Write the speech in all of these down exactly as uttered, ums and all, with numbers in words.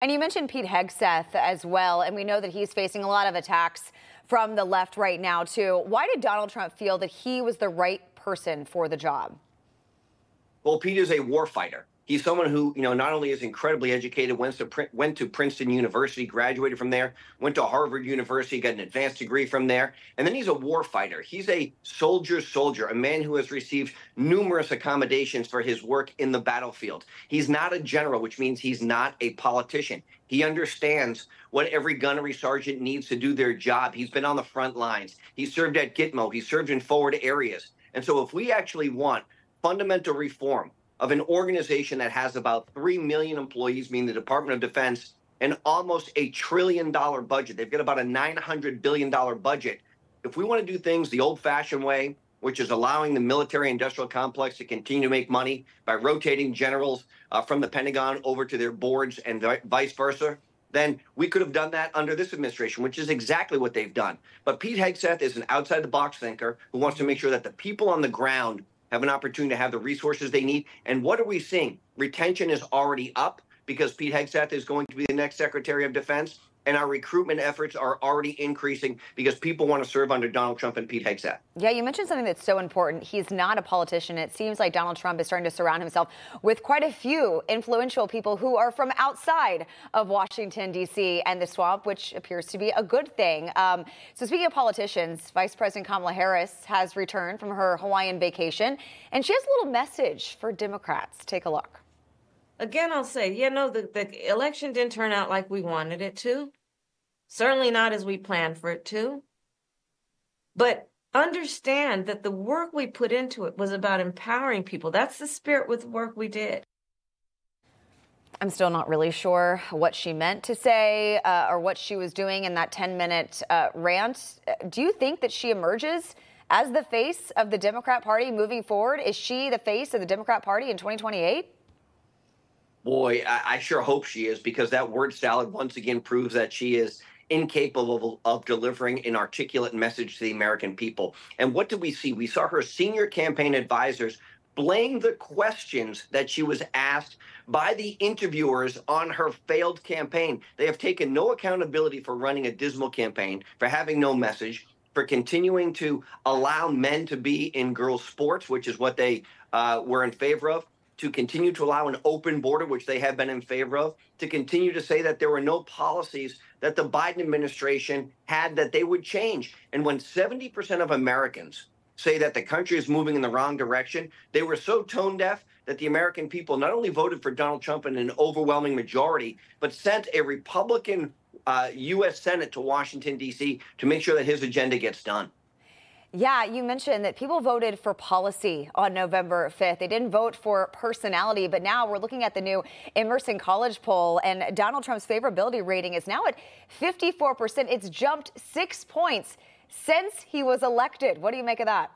And you mentioned Pete Hegseth as well, and we know that he's facing a lot of attacks from the left right now, too. Why did Donald Trump feel that he was the right person for the job? Well, Pete is a war fighter. He's someone who, you know, not only is incredibly educated, went to, went to Princeton University, graduated from there, went to Harvard University, got an advanced degree from there, and then he's a war fighter. He's a soldier's soldier, a man who has received numerous accommodations for his work in the battlefield. He's not a general, which means he's not a politician. He understands what every gunnery sergeant needs to do their job. He's been on the front lines. He served at Gitmo. He served in forward areas. And so if we actually want fundamental reform of an organization that has about three million employees, meaning the Department of Defense, and almost a trillion dollar budget. They've got about a nine hundred billion dollar budget. If we want to do things the old-fashioned way, which is allowing the military-industrial complex to continue to make money by rotating generals uh, from the Pentagon over to their boards and vice versa, then we could have done that under this administration, which is exactly what they've done. But Pete Hegseth is an outside-the-box thinker who wants to make sure that the people on the ground have an opportunity to have the resources they need. And what are we seeing? Retention is already up because Pete Hegseth is going to be the next Secretary of Defense, and our recruitment efforts are already increasing because people want to serve under Donald Trump and Pete Hegseth. Yeah, you mentioned something that's so important. He's not a politician. It seems like Donald Trump is starting to surround himself with quite a few influential people who are from outside of Washington, D C and the swamp, which appears to be a good thing. Um, so speaking of politicians, Vice President Kamala Harris has returned from her Hawaiian vacation, and she has a little message for Democrats. Take a look. Again, I'll say, you know, the, the election didn't turn out like we wanted it to. Certainly not as we planned for it to. But understand that the work we put into it was about empowering people. That's the spirit with the work we did. I'm still not really sure what she meant to say uh, or what she was doing in that ten-minute uh, rant. Do you think that she emerges as the face of the Democrat Party moving forward? Is she the face of the Democrat Party in twenty twenty-eight? Boy, I, I sure hope she is, because that word salad once again proves that she is incapable of delivering an articulate message to the American people. And what did we see? We saw her senior campaign advisors blame the questions that she was asked by the interviewers on her failed campaign. They have taken no accountability for running a dismal campaign, for having no message, for continuing to allow men to be in girls' sports, which is what they uh, were in favor of, to continue to allow an open border, which they have been in favor of, to continue to say that there were no policies that the Biden administration had that they would change. And when seventy percent of Americans say that the country is moving in the wrong direction, they were so tone deaf that the American people not only voted for Donald Trump in an overwhelming majority, but sent a Republican uh, U S Senate to Washington, D C to make sure that his agenda gets done. Yeah, you mentioned that people voted for policy on November fifth. They didn't vote for personality, but now we're looking at the new Emerson College poll, and Donald Trump's favorability rating is now at fifty-four percent. It's jumped six points since he was elected. What do you make of that?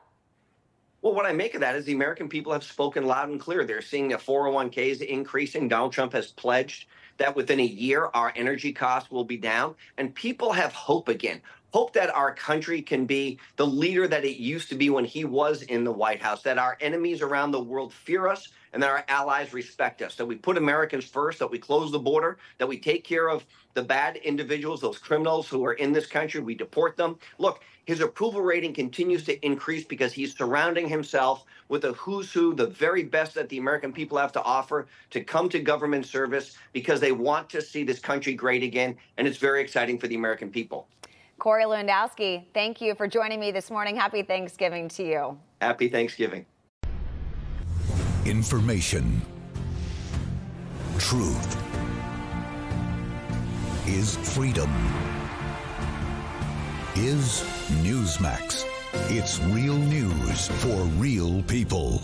Well, what I make of that is the American people have spoken loud and clear. They're seeing the four oh one Ks increasing. Donald Trump has pledged that within a year, our energy costs will be down, and people have hope again. Hope that our country can be the leader that it used to be when he was in the White House, that our enemies around the world fear us and that our allies respect us, that we put Americans first, that we close the border, that we take care of the bad individuals, those criminals who are in this country, we deport them. Look, his approval rating continues to increase because he's surrounding himself with a who's who, the very best that the American people have to offer to come to government service because they want to see this country great again. And it's very exciting for the American people. Corey Lewandowski, thank you for joining me this morning. Happy Thanksgiving to you. Happy Thanksgiving. Information. Truth is freedom. Is Newsmax. It's real news for real people.